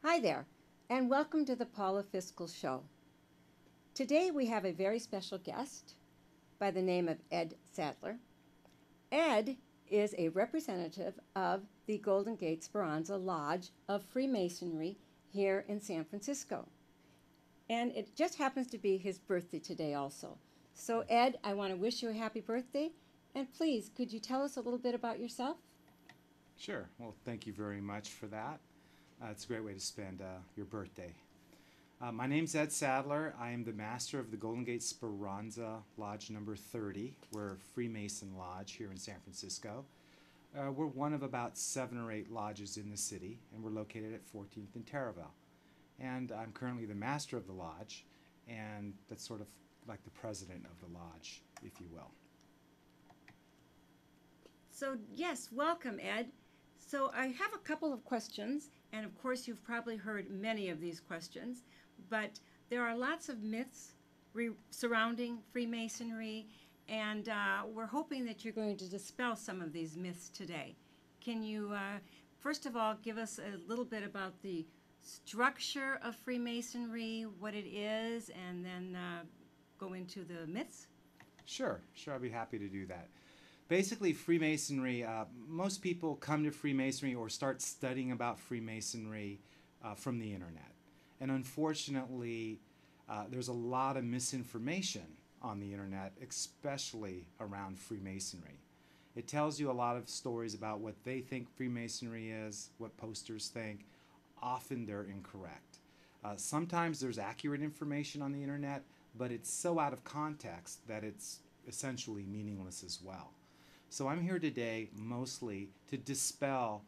Hi there, and welcome to the Paula Fiscal Show. Today we have a very special guest by the name of Ed Sadler. Ed is a representative of the Golden Gate Speranza Lodge of Freemasonry here in San Francisco. And it just happens to be his birthday today also. So Ed, I want to wish you a happy birthday, and please, could you tell us a little bit about yourself? Sure. Well, thank you very much for that. It's a great way to spend your birthday. My name's Ed Sadler. I am the master of the Golden Gate Speranza Lodge number 30. We're a Freemason lodge here in San Francisco. We're one of about 7 or 8 lodges in the city, and we're located at 14th and Taravel. And I'm currently the master of the lodge, and that's sort of like the president of the lodge, if you will. So yes, welcome, Ed. So I have a couple of questions, and of course you've probably heard many of these questions, but there are lots of myths surrounding Freemasonry, and we're hoping that you're going to dispel some of these myths today. Can you, first of all, give us a little bit about the structure of Freemasonry, what it is, and then go into the myths? Sure, I'd be happy to do that. Basically, Freemasonry, most people come to Freemasonry or start studying about Freemasonry from the internet. And unfortunately, there's a lot of misinformation on the internet, especially around Freemasonry. It tells you a lot of stories about what they think Freemasonry is, what posters think. Often they're incorrect. Sometimes there's accurate information on the internet, but it's so out of context that it's essentially meaningless as well. So I'm here today mostly to dispel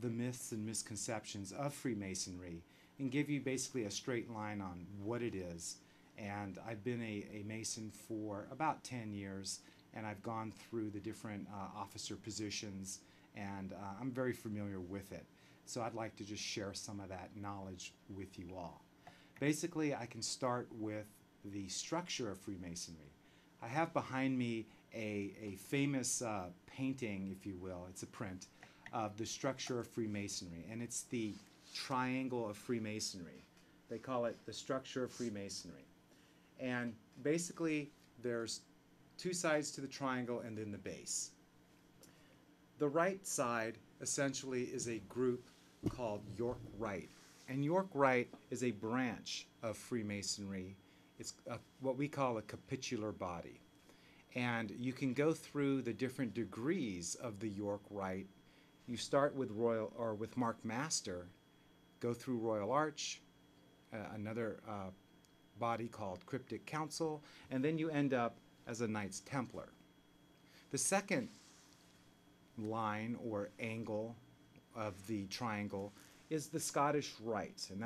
the myths and misconceptions of Freemasonry and give you basically a straight line on what it is. And I've been a Mason for about 10 years, and I've gone through the different officer positions, and I'm very familiar with it. So I'd like to just share some of that knowledge with you all. Basically, I can start with the structure of Freemasonry. I have behind me a famous painting, if you will. It's a print of the structure of Freemasonry, and it's the triangle of Freemasonry. They call it the structure of Freemasonry. And basically, there's 2 sides to the triangle and then the base. The right side essentially is a group called York Rite, and York Rite is a branch of Freemasonry. It's what we call a capitular body. And you can go through the different degrees of the York Rite. You start with Mark Master, go through Royal Arch, another body called Cryptic Council, and then you end up as a Knights Templar. The second line or angle of the triangle is the Scottish Rite, and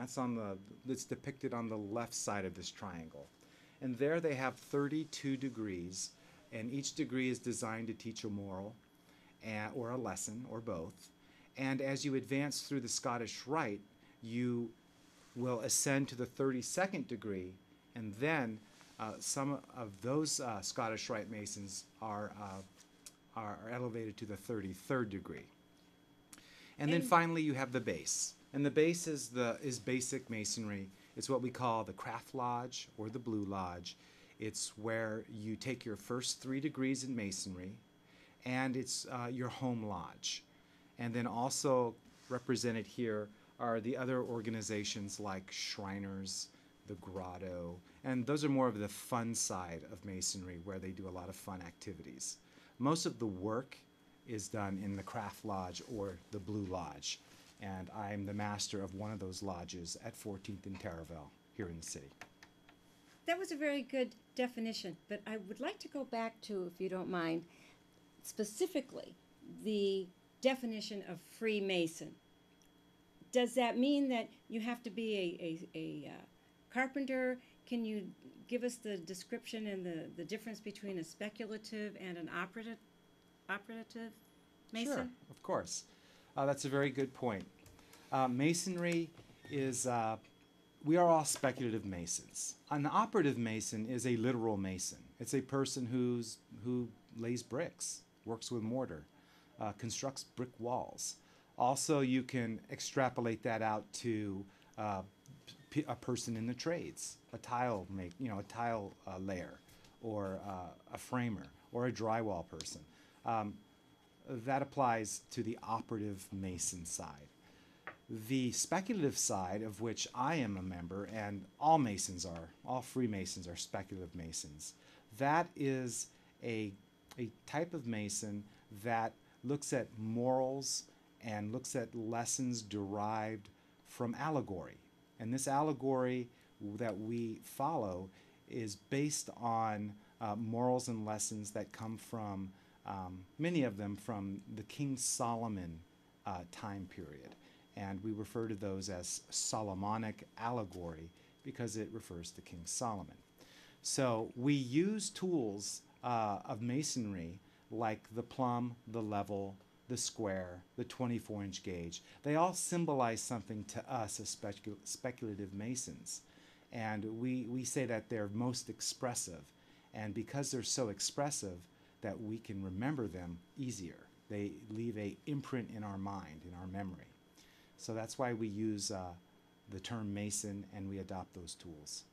that's depicted on the left side of this triangle. And there they have 32 degrees. And each degree is designed to teach a moral or a lesson or both. And as you advance through the Scottish Rite, you will ascend to the 32nd degree. And then some of those Scottish Rite Masons are elevated to the 33rd degree. And then finally, you have the base. And the base is basic Masonry. It's what we call the Craft Lodge or the Blue Lodge. It's where you take your first 3 degrees in Masonry, and it's your home lodge. And then also represented here are the other organizations like Shriners, the Grotto, and those are more of the fun side of Masonry where they do a lot of fun activities. Most of the work is done in the Craft Lodge or the Blue Lodge, and I'm the master of one of those lodges at 14th and Taravel here in the city. That was a very good definition, but I would like to go back to, if you don't mind, specifically the definition of Freemason. Does that mean that you have to be a carpenter? Can you give us the description and the difference between a speculative and an operative Mason? Sure, of course. That's a very good point. Masonry is, we are all speculative Masons. An operative Mason is a literal Mason. It's a person who lays bricks, works with mortar, constructs brick walls. Also, you can extrapolate that out to a person in the trades, a tile make, a tile layer, or a framer, or a drywall person. That applies to the operative Mason side. The speculative side, of which I am a member, and all Masons are, all Freemasons are speculative Masons. That is a type of Mason that looks at morals and looks at lessons derived from allegory. And this allegory that we follow is based on morals and lessons that come from, many of them from the King Solomon time period. And we refer to those as Solomonic allegory because it refers to King Solomon. So we use tools of masonry like the plumb, the level, the square, the 24-inch gauge. They all symbolize something to us as speculative Masons. And we say that they're most expressive. And because they're so expressive that we can remember them easier, they leave an imprint in our mind, in our memory. So that's why we use the term Mason, and we adopt those tools.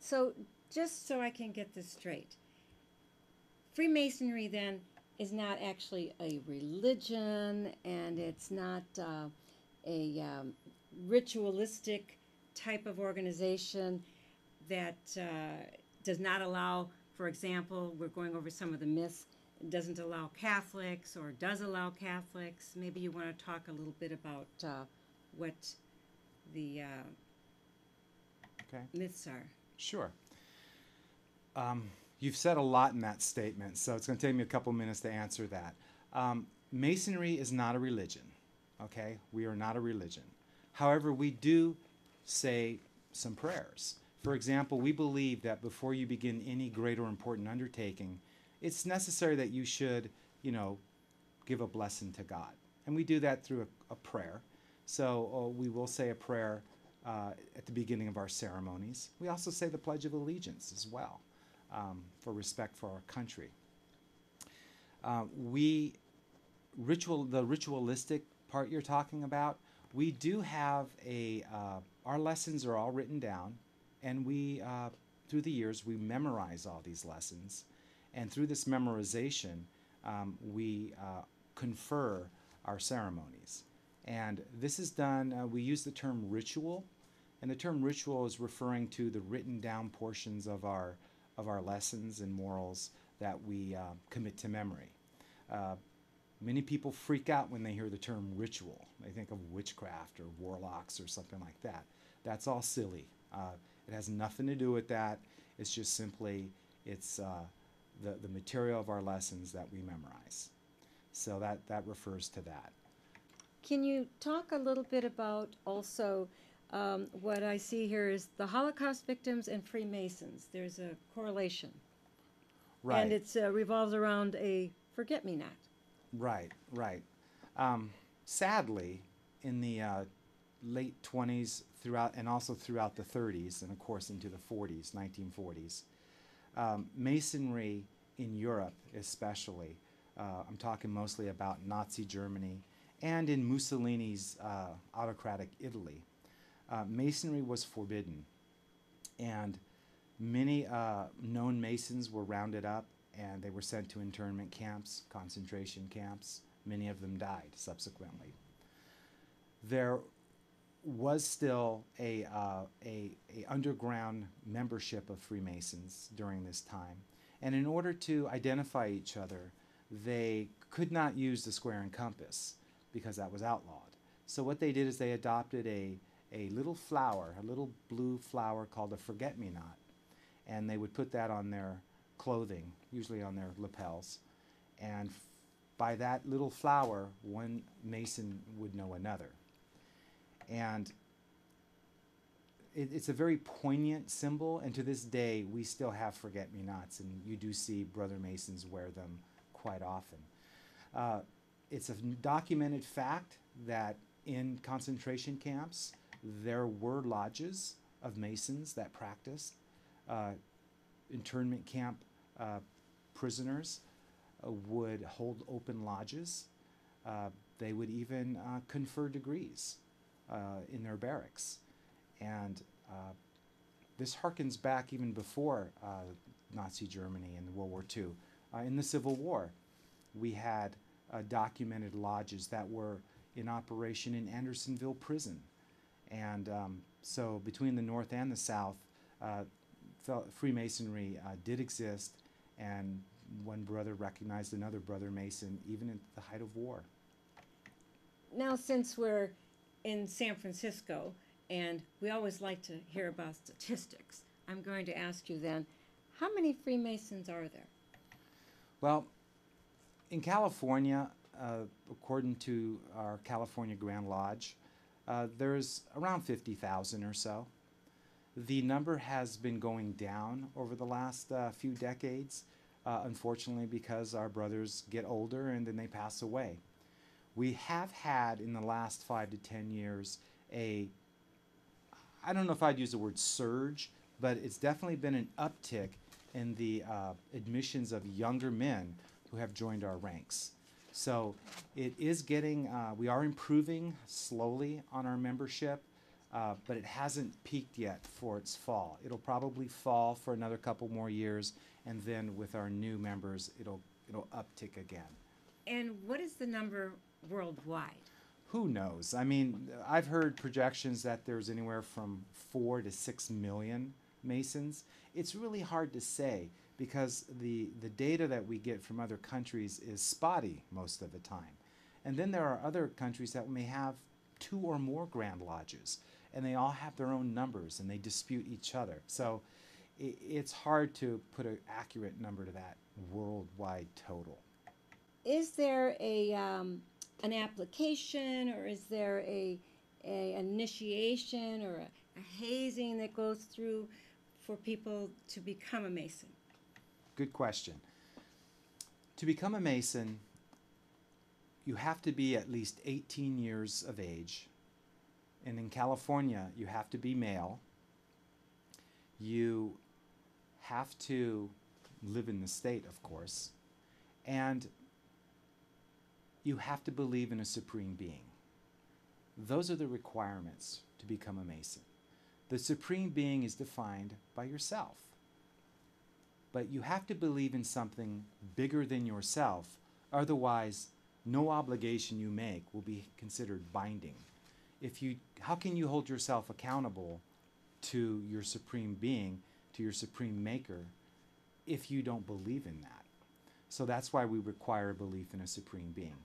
So just so I can get this straight, Freemasonry then is not actually a religion, and it's not a ritualistic type of organization that does not allow, for example, we're going over some of the myths, doesn't allow Catholics or does allow Catholics. Maybe you want to talk a little bit about what the myths are. Sure. You've said a lot in that statement, so it's going to take me a couple minutes to answer that. Masonry is not a religion, okay? We are not a religion. However, we do say some prayers. For example, we believe that before you begin any great or important undertaking, it's necessary that you should, give a blessing to God. And we do that through a prayer. So we will say a prayer at the beginning of our ceremonies. We also say the Pledge of Allegiance as well, for respect for our country. The ritualistic part you're talking about, we do have our lessons are all written down, and we, through the years, we memorize all these lessons. And through this memorization, we confer our ceremonies. And this is done, we use the term ritual. And the term ritual is referring to the written down portions of our lessons and morals that we commit to memory. Many people freak out when they hear the term ritual. They think of witchcraft or warlocks or something like that. That's all silly. It has nothing to do with that. It's just simply, it's... The material of our lessons that we memorize. So that refers to that. Can you talk a little bit about also what I see here is the Holocaust victims and Freemasons. There's a correlation. Right. And it revolves around a forget-me-not. Right, right. Sadly, in the late 20s throughout, and also throughout the 30s, and of course into the 40s, 1940s, Masonry in Europe especially, I'm talking mostly about Nazi Germany and in Mussolini's autocratic Italy, Masonry was forbidden, and many known Masons were rounded up and they were sent to internment camps, concentration camps. Many of them died subsequently. There was still a underground membership of Freemasons during this time. And in order to identify each other, they could not use the square and compass because that was outlawed. So what they did is they adopted a little flower, a little blue flower called a forget-me-not. And they would put that on their clothing, usually on their lapels. And by that little flower, one Mason would know another. And it's a very poignant symbol, and to this day, we still have forget-me-nots, and you do see Brother Masons wear them quite often. It's a documented fact that in concentration camps, there were lodges of Masons that practiced internment camp prisoners would hold open lodges. They would even confer degrees in their barracks. And this harkens back even before Nazi Germany and World War II. In the Civil War, we had documented lodges that were in operation in Andersonville Prison. And so between the North and the South, Freemasonry did exist, and one brother recognized another brother Mason, even at the height of war. Now, since we're in San Francisco, and we always like to hear about statistics, I'm going to ask you then, how many Freemasons are there? Well, in California, according to our California Grand Lodge, there's around 50,000 or so. The number has been going down over the last few decades, unfortunately, because our brothers get older and then they pass away. We have had in the last 5 to 10 years a, I don't know if I'd use the word surge, but it's definitely been an uptick in the admissions of younger men who have joined our ranks. So it is getting, we are improving slowly on our membership, but it hasn't peaked yet for its fall. It'll probably fall for another couple more years, and then with our new members, it'll uptick again. And what is the number worldwide? Who knows? I mean, I've heard projections that there's anywhere from 4 to 6 million Masons. It's really hard to say, because the data that we get from other countries is spotty most of the time. And then there are other countries that may have 2 or more Grand Lodges, and they all have their own numbers, and they dispute each other. So it's hard to put an accurate number to that worldwide total. Is there a, an application, or is there a initiation or a hazing that goes through for people to become a Mason? Good question. To become a Mason, you have to be at least 18 years of age. And in California, you have to be male. You have to live in the state, of course. And you have to believe in a supreme being. Those are the requirements to become a Mason. The supreme being is defined by yourself. But you have to believe in something bigger than yourself, otherwise no obligation you make will be considered binding. If you, how can you hold yourself accountable to your supreme being, to your supreme maker, if you don't believe in that? So that's why we require belief in a supreme being.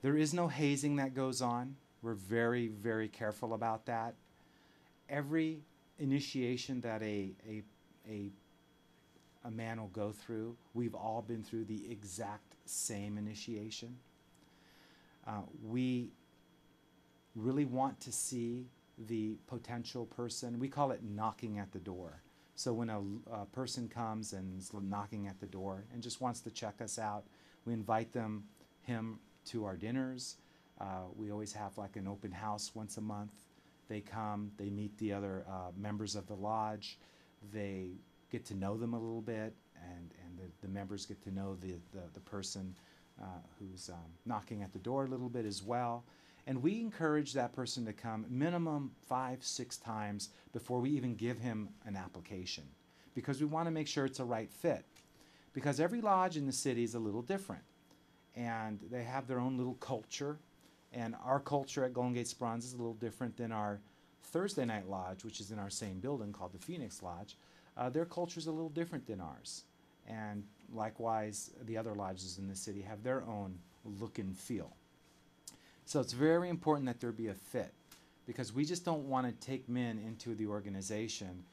There is no hazing that goes on. We're very, very careful about that. Every initiation that a man will go through, we've all been through the exact same initiation. We really want to see the potential person. We call it knocking at the door. So when a person comes and is knocking at the door and just wants to check us out, we invite him to our dinners. We always have like an open house once a month. They come, they meet the other members of the lodge, they get to know them a little bit, and the members get to know the person who's knocking at the door a little bit as well. And we encourage that person to come minimum 5, 6 times before we even give him an application, because we want to make sure it's a right fit. Because every lodge in the city is a little different, and they have their own little culture, and our culture at Golden Gate Speranza is a little different than our Thursday night lodge, which is in our same building called the Phoenix Lodge. Their culture is a little different than ours. And likewise, the other lodges in the city have their own look and feel. So it's very important that there be a fit, because we just don't want to take men into the organization,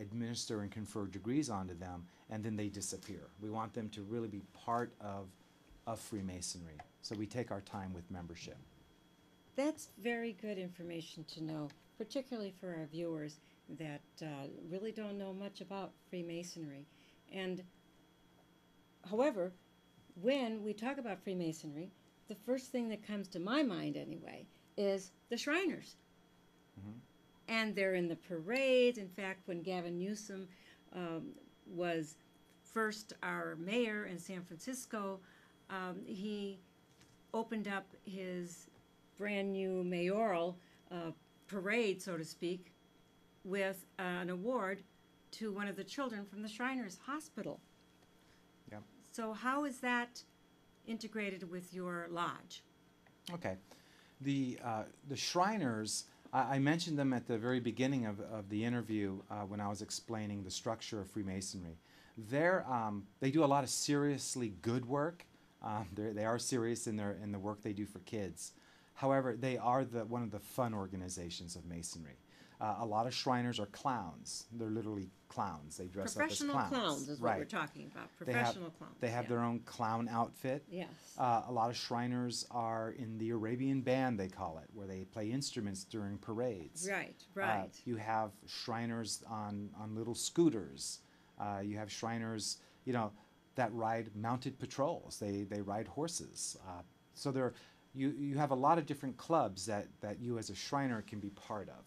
administer and confer degrees onto them, and then they disappear. We want them to really be part of Freemasonry. So we take our time with membership. That's very good information to know, particularly for our viewers that really don't know much about Freemasonry. And however, when we talk about Freemasonry, the first thing that comes to my mind anyway is the Shriners. Mm-hmm. And they're in the parades. In fact, when Gavin Newsom was first our mayor in San Francisco, he opened up his brand new mayoral parade, so to speak, with an award to one of the children from the Shriners Hospital. Yeah. So how is that integrated with your lodge? Okay. The Shriners, I mentioned them at the very beginning of the interview when I was explaining the structure of Freemasonry. They're, they do a lot of seriously good work. They are serious in the work they do for kids. However, they are one of the fun organizations of Masonry. A lot of Shriners are clowns. They're literally clowns. They dress up as clowns. Professional clowns is what we're talking about. Professional clowns. They have their own clown outfit. Yes. A lot of Shriners are in the Arabian band, they call it, where they play instruments during parades. Right, right. You have Shriners on little scooters. You have Shriners, you know, that ride mounted patrols. They ride horses. So you have a lot of different clubs that you as a Shriner can be part of.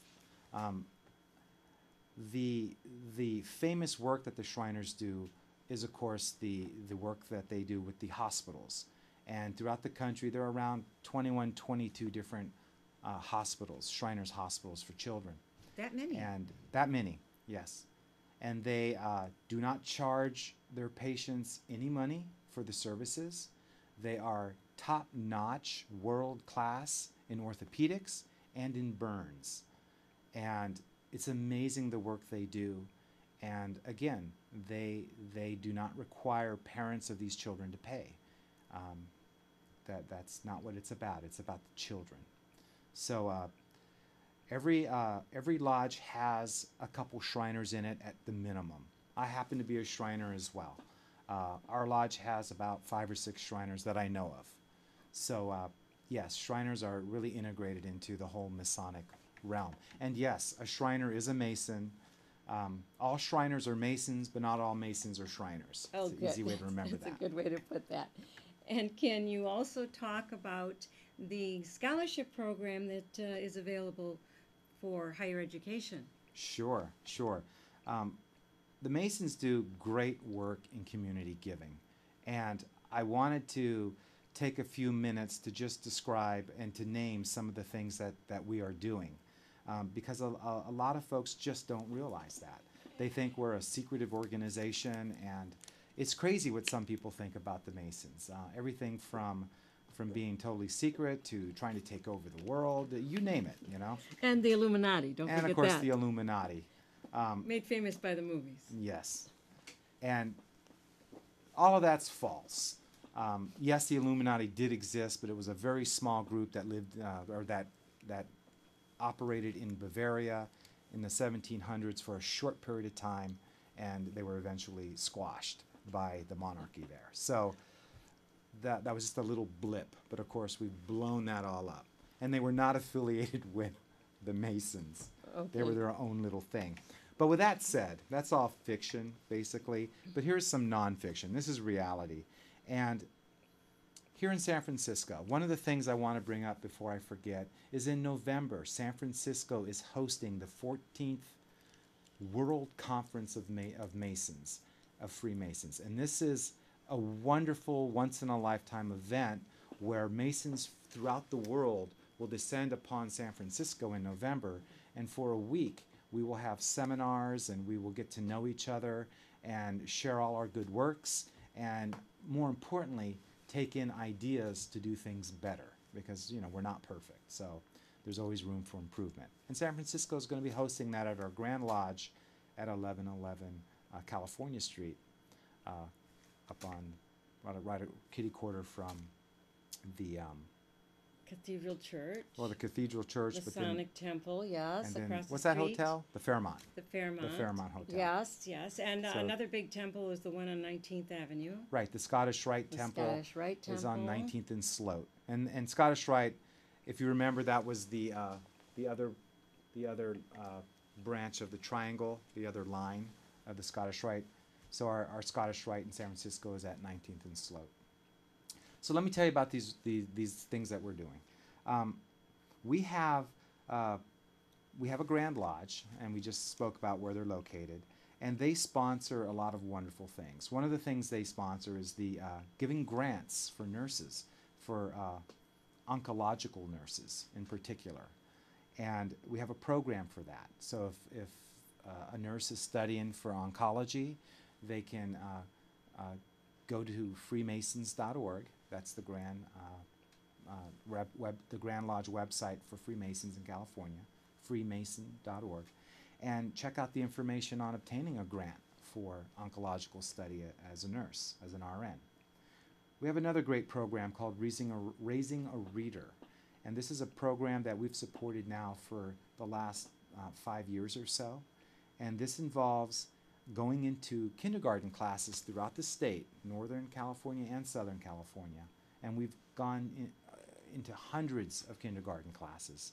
The famous work that the Shriners do is, of course, the work that they do with the hospitals. And throughout the country, there are around 21, 22 different hospitals, Shriners Hospitals for Children. That many? And that many, yes. And they do not charge their patients any money for the services. They are top-notch, world-class in orthopedics and in burns. And it's amazing the work they do. And again, they do not require parents of these children to pay. That's not what it's about. It's about the children. So every lodge has a couple Shriners in it at the minimum. I happen to be a Shriner as well. Our lodge has about 5 or 6 Shriners that I know of. So yes, Shriners are really integrated into the whole Masonic realm. And yes, a Shriner is a Mason. All Shriners are Masons, but not all Masons are Shriners. Oh, good. It's an easy way to remember that. That's a good way to put that. And can you also talk about the scholarship program that is available for higher education? Sure, sure. The Masons do great work in community giving, and I wanted to take a few minutes to just describe and to name some of the things that we are doing, because a lot of folks just don't realize that. They think we're a secretive organization, and it's crazy what some people think about the Masons. Everything from being totally secret to trying to take over the world, you name it, you know. And the Illuminati, don't forget that. And of course the Illuminati. Made famous by the movies. Yes. And all of that's false. Yes, the Illuminati did exist, but it was a very small group that lived, or that operated in Bavaria in the 1700s for a short period of time, and they were eventually squashed by the monarchy there. So that was just a little blip, but of course we've blown that all up. And they were not affiliated with the Masons. Okay. They were their own little thing. But with that said, that's all fiction, basically. But here's some nonfiction. This is reality. And here in San Francisco, one of the things I want to bring up before I forget is in November, San Francisco is hosting the 14th World Conference of Masons, of Freemasons. And this is a wonderful, once-in-a-lifetime event where Masons throughout the world will descend upon San Francisco in November. And for a week, we will have seminars, and we will get to know each other and share all our good works, and more importantly, take in ideas to do things better, because, you know, we're not perfect. So there's always room for improvement. And San Francisco is going to be hosting that at our Grand Lodge at 1111 California Street, up on right at kitty quarter from the Cathedral Church. Well, the Cathedral Church. The Masonic Temple, yes. And across what's the street? That hotel? The Fairmont. The Fairmont. The Fairmont Hotel. Yes, yes. And so another big temple is the one on 19th Avenue. Right. The Scottish Rite Temple. The Scottish Rite Temple. Is on 19th and Sloat. And Scottish Rite, if you remember, that was the other branch of the triangle, the other line of the Scottish Rite. So our Scottish Rite in San Francisco is at 19th and Sloat. So let me tell you about these things that we're doing. We have a Grand Lodge, and we just spoke about where they're located, and they sponsor a lot of wonderful things. One of the things they sponsor is the giving grants for nurses, for oncological nurses in particular. And we have a program for that. So if a nurse is studying for oncology, they can go to freemasons.org. That's the Grand Lodge website for Freemasons in California, freemason.org, and check out the information on obtaining a grant for oncological study as a nurse, as an RN. We have another great program called Raising a Reader, and this is a program that we've supported now for the last 5 years or so, and this involves going into kindergarten classes throughout the state, Northern California and Southern California, and we've gone into hundreds of kindergarten classes.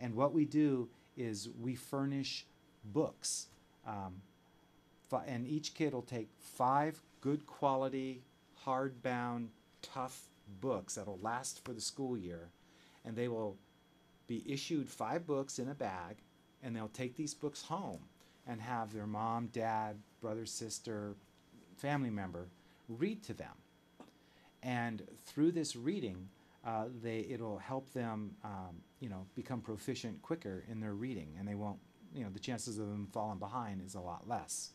And what we do is we furnish books, and each kid will take 5 good quality, hardbound, tough books that'll last for the school year, and they will be issued 5 books in a bag, and they'll take these books home and have their mom, dad, brother, sister, family member read to them. And through this reading, it'll help them, become proficient quicker in their reading, and they won't, the chances of them falling behind is a lot less.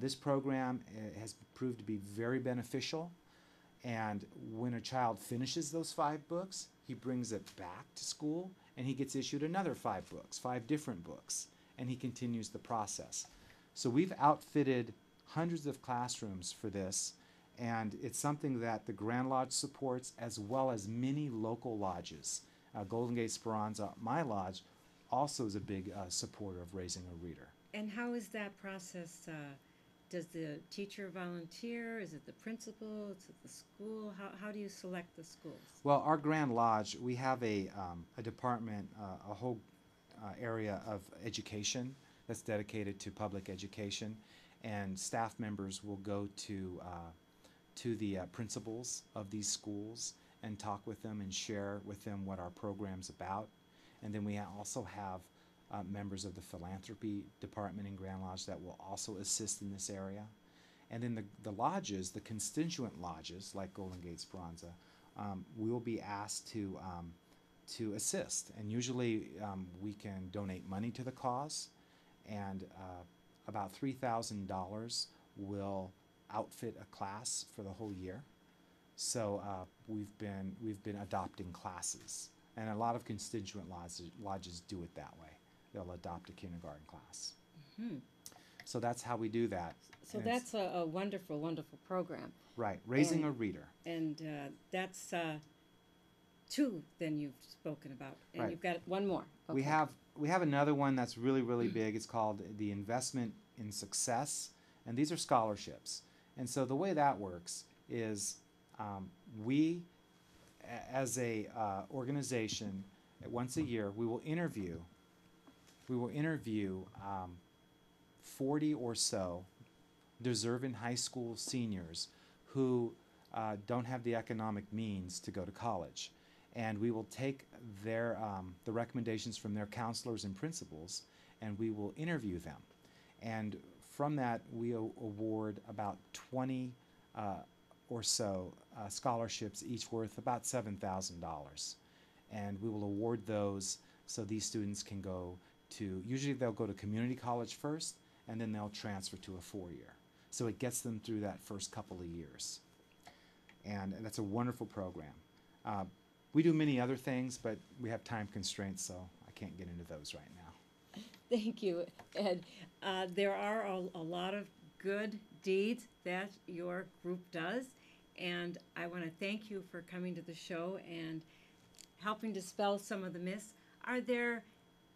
This program has proved to be very beneficial, and when a child finishes those 5 books, he brings it back to school, and he gets issued another 5 books, 5 different books, and he continues the process. So we've outfitted hundreds of classrooms for this, and it's something that the Grand Lodge supports, as well as many local lodges. Golden Gate Speranza, my lodge, also is a big supporter of Raising a Reader. And how is that process? Does the teacher volunteer? Is it the principal? Is it the school? How do you select the schools? Well, our Grand Lodge, we have a department, a whole area of education that's dedicated to public education, and staff members will go to the principals of these schools and talk with them and share with them what our program's about. And then we also have members of the philanthropy department in Grand Lodge that will also assist in this area. And then the lodges, the constituent lodges, like Golden Gate Speranza, we will be asked to assist. And usually we can donate money to the cause, and about $3,000 will outfit a class for the whole year. So we've been adopting classes, and a lot of constituent lodges do it that way. They'll adopt a kindergarten class. Mm-hmm. So that's how we do that. So and that's a wonderful, wonderful program. Right, Raising a Reader. And that's 2 then you've spoken about, and right. You've got one more. Okay. We have another one that's really, really big. It's called the Investment in Success, and these are scholarships. And so the way that works is we, as a organization, once a year, we will interview 40 or so deserving high school seniors who don't have the economic means to go to college, and we will take their the recommendations from their counselors and principals, and we will interview them, and from that we award about 20 or so scholarships, each worth about $7,000, and we will award those so these students can go to, usually they'll go to community college first, and then they'll transfer to a 4-year. So it gets them through that first couple of years. And that's a wonderful program. We do many other things, but we have time constraints, so I can't get into those right now. Thank you, Ed. There are a lot of good deeds that your group does, and I want to thank you for coming to the show and helping dispel some of the myths. Are there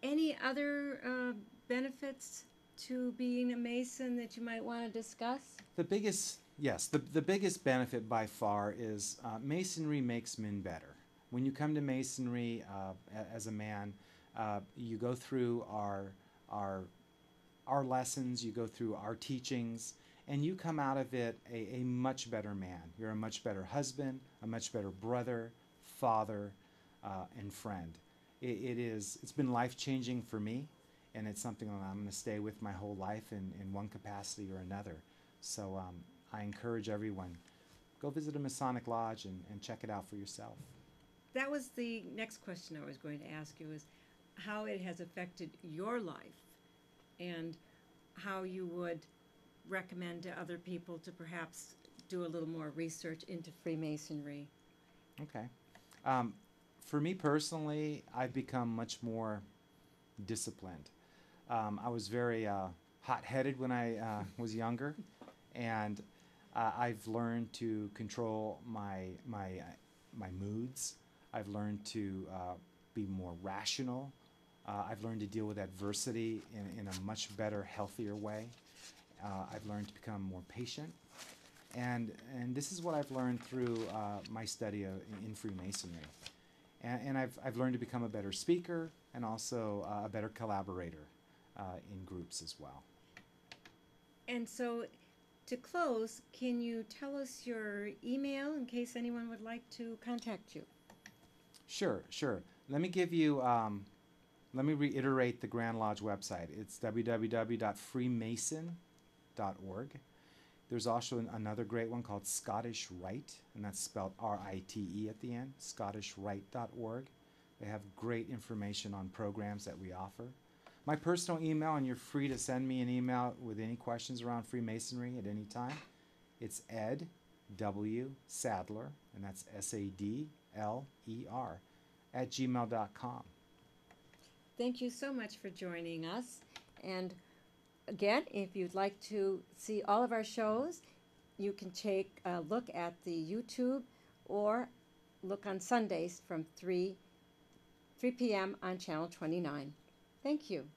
any other benefits to being a Mason that you might want to discuss? The biggest benefit by far is Masonry makes men better. When you come to Masonry as a man, you go through our lessons, you go through our teachings, and you come out of it a much better man. You're a much better husband, a much better brother, father, and friend. It's been life-changing for me, and it's something that I'm going to stay with my whole life in one capacity or another. So I encourage everyone, go visit a Masonic lodge and check it out for yourself. That was the next question I was going to ask you, is how it has affected your life and how you would recommend to other people to perhaps do a little more research into Freemasonry. Okay. For me personally, I've become much more disciplined. I was very hot-headed when I was younger, and I've learned to control my moods. I've learned to be more rational. I've learned to deal with adversity in a much better, healthier way. I've learned to become more patient. And this is what I've learned through my study in Freemasonry. And I've learned to become a better speaker and also a better collaborator in groups as well. And so to close, can you tell us your email in case anyone would like to contact you? Sure, sure. Let me give you, let me reiterate the Grand Lodge website. It's www.freemason.org. There's also another great one called Scottish Rite, and that's spelled R-I-T-E at the end, scottishRite.org. They have great information on programs that we offer. My personal email, and you're free to send me an email with any questions around Freemasonry at any time. It's Ed W. Sadler, and that's S-A-D-L-E-R, @gmail.com. Thank you so much for joining us. And again, if you'd like to see all of our shows, you can take a look at the YouTube or look on Sundays from 3 p.m. on Channel 29. Thank you.